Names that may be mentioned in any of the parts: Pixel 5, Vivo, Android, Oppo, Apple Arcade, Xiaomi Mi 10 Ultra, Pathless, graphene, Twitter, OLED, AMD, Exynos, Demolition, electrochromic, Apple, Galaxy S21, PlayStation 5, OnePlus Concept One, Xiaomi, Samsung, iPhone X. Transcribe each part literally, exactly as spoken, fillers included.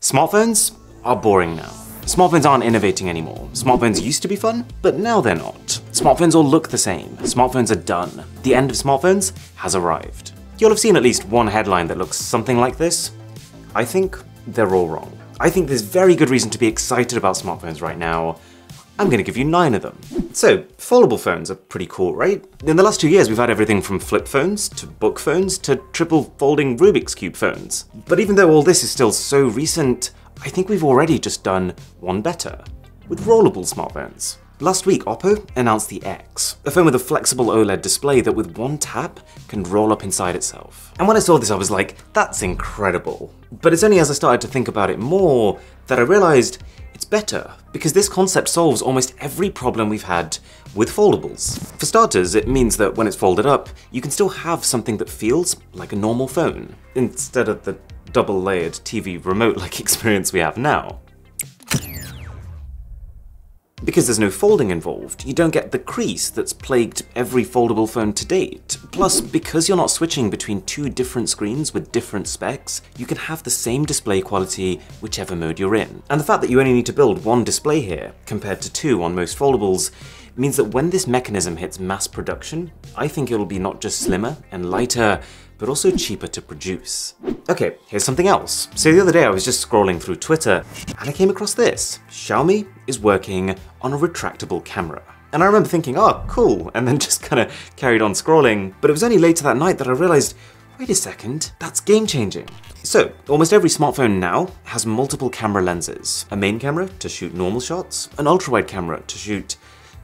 Smartphones are boring now. Smartphones aren't innovating anymore. Smartphones used to be fun, but now they're not. Smartphones all look the same. Smartphones are done. The end of smartphones has arrived. You'll have seen at least one headline that looks something like this. I think they're all wrong. I think there's very good reason to be excited about smartphones right now. I'm gonna give you nine of them. So, foldable phones are pretty cool, right? In the last two years, we've had everything from flip phones, to book phones, to triple folding Rubik's Cube phones. But even though all this is still so recent, I think we've already just done one better, with rollable smartphones. Last week, Oppo announced the X, a phone with a flexible OLED display that with one tap can roll up inside itself. And when I saw this, I was like, that's incredible. But it's only as I started to think about it more that I realized it's better, because this concept solves almost every problem we've had with foldables. For starters, it means that when it's folded up, you can still have something that feels like a normal phone, instead of the double-layered T V remote-like experience we have now. Because there's no folding involved, you don't get the crease that's plagued every foldable phone to date. Plus, because you're not switching between two different screens with different specs, you can have the same display quality whichever mode you're in. And the fact that you only need to build one display here, compared to two on most foldables, means that when this mechanism hits mass production, I think it'll be not just slimmer and lighter, but also cheaper to produce. Okay, here's something else. So the other day I was just scrolling through Twitter and I came across this. Xiaomi is working on a retractable camera. And I remember thinking, oh, cool, and then just kind of carried on scrolling. But it was only later that night that I realized, wait a second, that's game-changing. So, almost every smartphone now has multiple camera lenses. A main camera to shoot normal shots, an ultra-wide camera to shoot,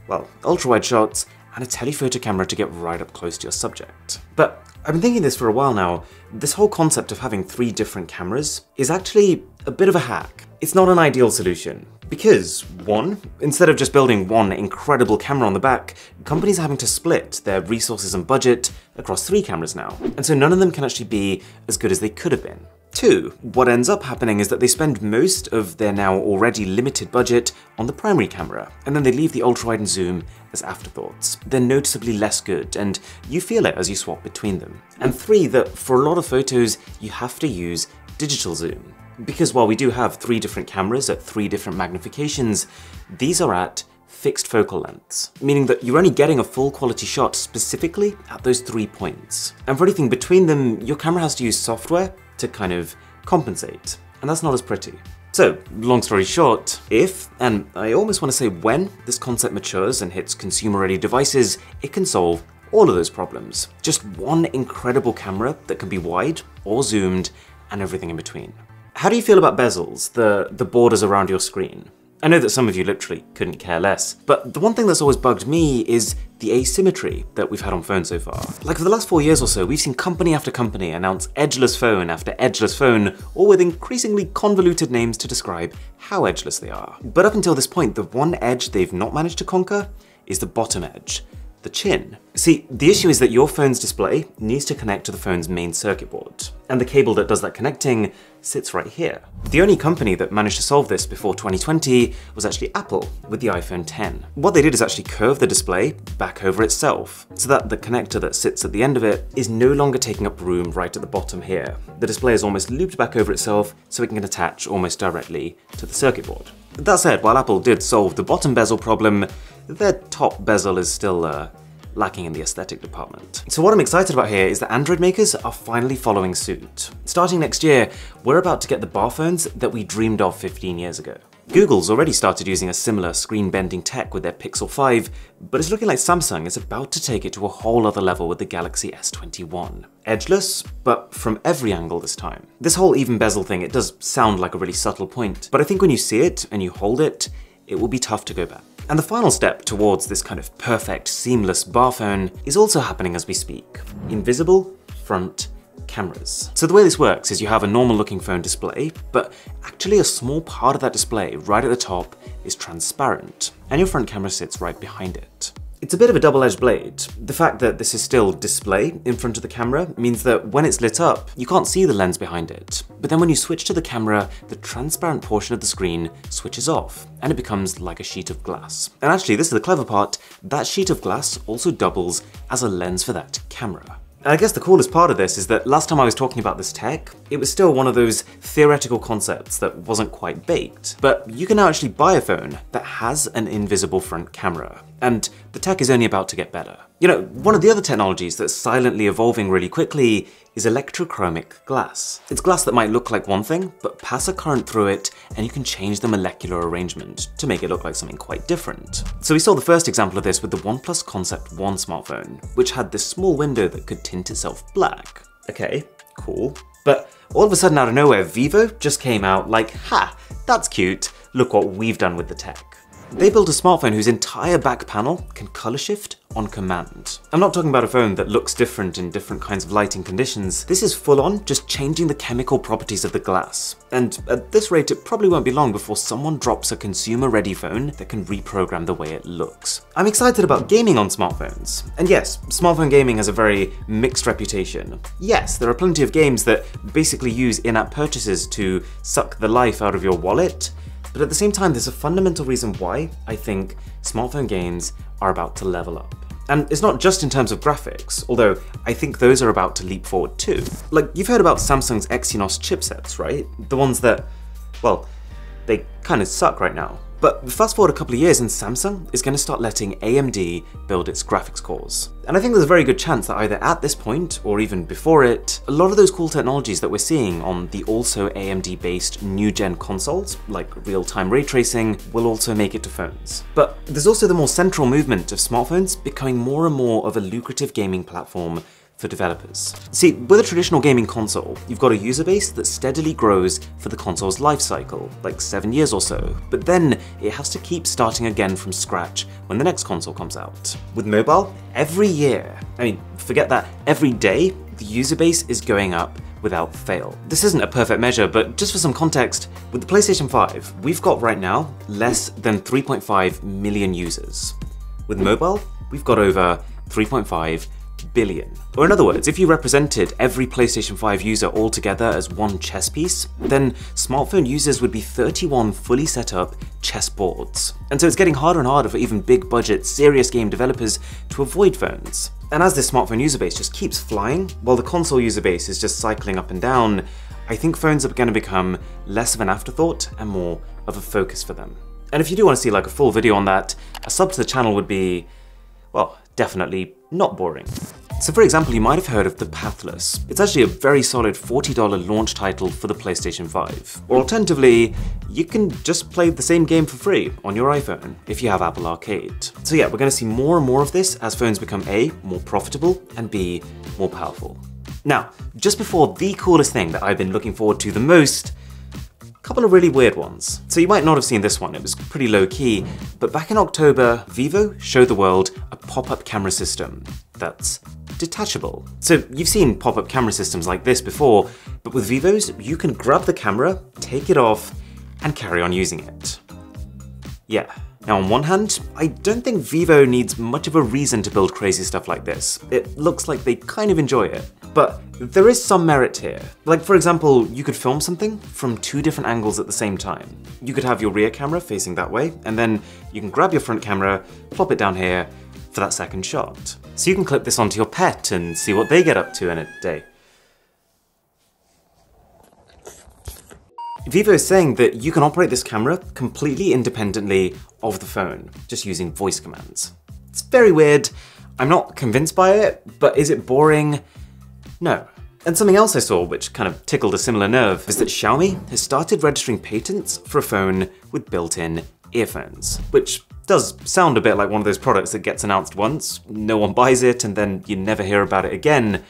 well, ultra-wide shots, and a telephoto camera to get right up close to your subject. But I've been thinking this for a while now. This whole concept of having three different cameras is actually a bit of a hack. It's not an ideal solution because, one, instead of just building one incredible camera on the back, companies are having to split their resources and budget across three cameras now. And so none of them can actually be as good as they could have been. Two, what ends up happening is that they spend most of their now already limited budget on the primary camera, and then they leave the ultra-wide and zoom as afterthoughts. They're noticeably less good, and you feel it as you swap between them. And three, that for a lot of photos, you have to use digital zoom, because while we do have three different cameras at three different magnifications, these are at fixed focal lengths, meaning that you're only getting a full quality shot specifically at those three points. And for anything between them, your camera has to use software to kind of compensate, and that's not as pretty. So, long story short, if, and I almost want to say when, this concept matures and hits consumer-ready devices, it can solve all of those problems. Just one incredible camera that can be wide or zoomed and everything in between. How do you feel about bezels, the, the borders around your screen? I know that some of you literally couldn't care less, but the one thing that's always bugged me is the asymmetry that we've had on phones so far. Like for the last four years or so, we've seen company after company announce edgeless phone after edgeless phone, all with increasingly convoluted names to describe how edgeless they are. But up until this point, the one edge they've not managed to conquer is the bottom edge, the chin. See, the issue is that your phone's display needs to connect to the phone's main circuit board, and the cable that does that connecting sits right here. The only company that managed to solve this before twenty twenty was actually Apple with the iPhone ten. What they did is actually curve the display back over itself so that the connector that sits at the end of it is no longer taking up room right at the bottom here. The display is almost looped back over itself so it can attach almost directly to the circuit board. That said, while Apple did solve the bottom bezel problem, their top bezel is still uh, lacking in the aesthetic department. So what I'm excited about here is that Android makers are finally following suit. Starting next year, we're about to get the bar phones that we dreamed of fifteen years ago. Google's already started using a similar screen-bending tech with their Pixel five, but it's looking like Samsung is about to take it to a whole other level with the Galaxy S twenty-one. Edgeless, but from every angle this time. This whole even bezel thing, it does sound like a really subtle point, but I think when you see it and you hold it, it will be tough to go back. And the final step towards this kind of perfect, seamless bar phone is also happening as we speak. Invisible front cameras. So the way this works is you have a normal looking phone display, but actually a small part of that display right at the top is transparent, and your front camera sits right behind it. It's a bit of a double-edged blade. The fact that this is still display in front of the camera means that when it's lit up, you can't see the lens behind it. But then when you switch to the camera, the transparent portion of the screen switches off, and it becomes like a sheet of glass. And actually, this is the clever part, that sheet of glass also doubles as a lens for that camera. And I guess the coolest part of this is that last time I was talking about this tech, it was still one of those theoretical concepts that wasn't quite baked. But you can now actually buy a phone that has an invisible front camera. And the tech is only about to get better. You know, one of the other technologies that's silently evolving really quickly is electrochromic glass. It's glass that might look like one thing, but pass a current through it and you can change the molecular arrangement to make it look like something quite different. So we saw the first example of this with the OnePlus Concept One smartphone, which had this small window that could tint itself black. Okay, cool. But all of a sudden out of nowhere, Vivo just came out like, ha, that's cute, look what we've done with the tech. They built a smartphone whose entire back panel can color shift on command. I'm not talking about a phone that looks different in different kinds of lighting conditions. This is full on just changing the chemical properties of the glass. And at this rate, it probably won't be long before someone drops a consumer-ready phone that can reprogram the way it looks. I'm excited about gaming on smartphones. And yes, smartphone gaming has a very mixed reputation. Yes, there are plenty of games that basically use in-app purchases to suck the life out of your wallet. But at the same time, there's a fundamental reason why I think smartphone games are about to level up. And it's not just in terms of graphics, although I think those are about to leap forward too. Like, you've heard about Samsung's Exynos chipsets, right? The ones that, well, they kind of suck right now. But fast forward a couple of years and Samsung is going to start letting A M D build its graphics cores. And I think there's a very good chance that either at this point or even before it, a lot of those cool technologies that we're seeing on the also A M D based new gen consoles, like real-time ray tracing, will also make it to phones. But there's also the more central movement of smartphones becoming more and more of a lucrative gaming platform for developers. See, with a traditional gaming console, you've got a user base that steadily grows for the console's life cycle, like seven years or so, but then it has to keep starting again from scratch when the next console comes out. With mobile, every year, I mean, forget that, every day, the user base is going up without fail. This isn't a perfect measure, but just for some context, with the PlayStation five, we've got right now less than three point five million users. With mobile, we've got over three point five billion. Or in other words, if you represented every PlayStation five user all together as one chess piece, then smartphone users would be thirty-one fully set up chess boards. And so it's getting harder and harder for even big budget, serious game developers to avoid phones. And as this smartphone user base just keeps flying, while the console user base is just cycling up and down, I think phones are going to become less of an afterthought and more of a focus for them. And if you do want to see like a full video on that, a sub to the channel would be, well, definitely not boring. So for example, you might have heard of the Pathless. It's actually a very solid forty dollar launch title for the PlayStation five. Or alternatively, you can just play the same game for free on your iPhone if you have Apple Arcade. So yeah, we're gonna see more and more of this as phones become A, more profitable, and B, more powerful. Now, just before the coolest thing that I've been looking forward to the most, couple of really weird ones. So you might not have seen this one, it was pretty low key, but back in October, Vivo showed the world a pop-up camera system that's detachable. So you've seen pop-up camera systems like this before, but with Vivo's, you can grab the camera, take it off, and carry on using it. Yeah. Now on one hand, I don't think Vivo needs much of a reason to build crazy stuff like this. It looks like they kind of enjoy it. But there is some merit here. Like for example, you could film something from two different angles at the same time. You could have your rear camera facing that way, and then you can grab your front camera, plop it down here for that second shot. So you can clip this onto your pet and see what they get up to in a day. Vivo is saying that you can operate this camera completely independently of the phone, just using voice commands. It's very weird. I'm not convinced by it, but is it boring? No. And something else I saw which kind of tickled a similar nerve is that Xiaomi has started registering patents for a phone with built-in earphones, which does sound a bit like one of those products that gets announced once, no one buys it, and then you never hear about it again.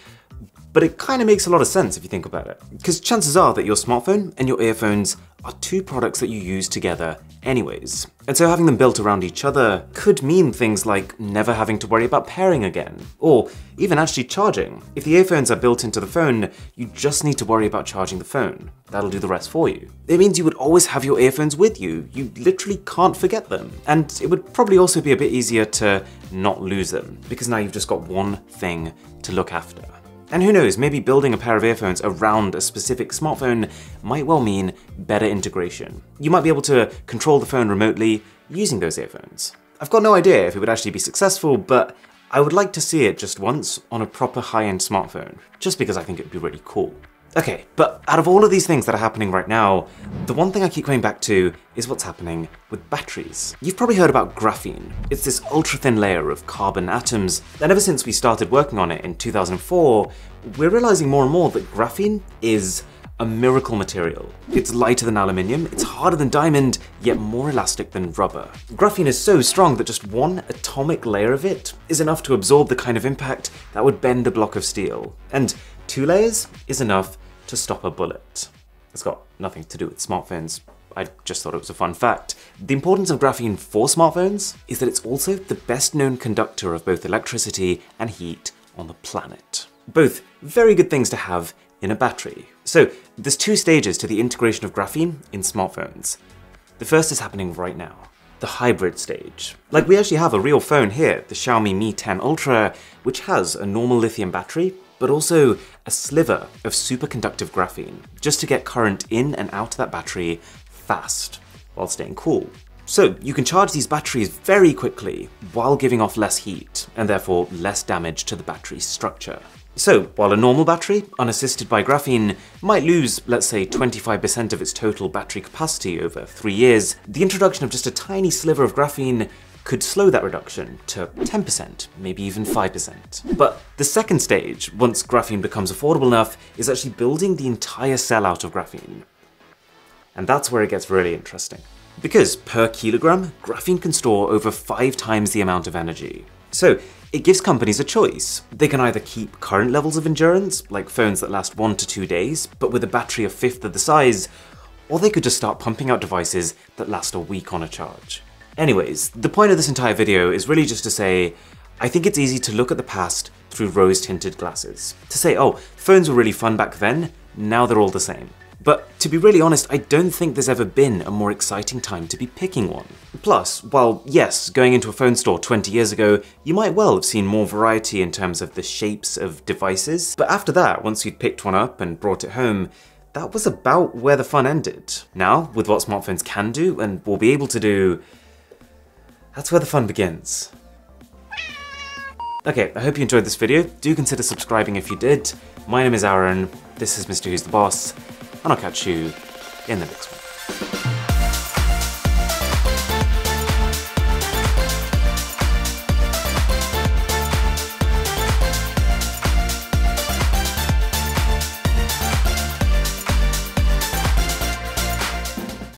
But it kind of makes a lot of sense if you think about it, because chances are that your smartphone and your earphones are two products that you use together anyways. And so having them built around each other could mean things like never having to worry about pairing again, or even actually charging. If the earphones are built into the phone, you just need to worry about charging the phone. That'll do the rest for you. It means you would always have your earphones with you. You literally can't forget them. And it would probably also be a bit easier to not lose them, because now you've just got one thing to look after. And who knows, maybe building a pair of earphones around a specific smartphone might well mean better integration. You might be able to control the phone remotely using those earphones. I've got no idea if it would actually be successful, but I would like to see it just once on a proper high-end smartphone, just because I think it'd be really cool. Okay, but out of all of these things that are happening right now, the one thing I keep going back to is what's happening with batteries. You've probably heard about graphene. It's this ultra-thin layer of carbon atoms, and ever since we started working on it in two thousand four, we're realizing more and more that graphene is a miracle material. It's lighter than aluminium, it's harder than diamond, yet more elastic than rubber. Graphene is so strong that just one atomic layer of it is enough to absorb the kind of impact that would bend a block of steel. And two layers is enough to stop a bullet. It's got nothing to do with smartphones. I just thought it was a fun fact. The importance of graphene for smartphones is that it's also the best known conductor of both electricity and heat on the planet. Both very good things to have in a battery. So there's two stages to the integration of graphene in smartphones. The first is happening right now, the hybrid stage. Like, we actually have a real phone here, the Xiaomi Mi ten Ultra, which has a normal lithium battery, but also a sliver of superconductive graphene, just to get current in and out of that battery fast, while staying cool. So you can charge these batteries very quickly while giving off less heat, and therefore less damage to the battery structure. So while a normal battery, unassisted by graphene, might lose, let's say, twenty-five percent of its total battery capacity over three years, the introduction of just a tiny sliver of graphene could slow that reduction to ten percent, maybe even five percent. But the second stage, once graphene becomes affordable enough, is actually building the entire cell out of graphene. And that's where it gets really interesting. Because per kilogram, graphene can store over five times the amount of energy. So it gives companies a choice. They can either keep current levels of endurance, like phones that last one to two days, but with a battery a fifth of the size, or they could just start pumping out devices that last a week on a charge. Anyways, the point of this entire video is really just to say, I think it's easy to look at the past through rose-tinted glasses. To say, oh, phones were really fun back then, now they're all the same. But to be really honest, I don't think there's ever been a more exciting time to be picking one. Plus, while yes, going into a phone store twenty years ago, you might well have seen more variety in terms of the shapes of devices, but after that, once you'd picked one up and brought it home, that was about where the fun ended. Now, with what smartphones can do and will be able to do, that's where the fun begins. Okay, I hope you enjoyed this video. Do consider subscribing if you did. My name is Aaron, this is Mister Who's the Boss, and I'll catch you in the next one.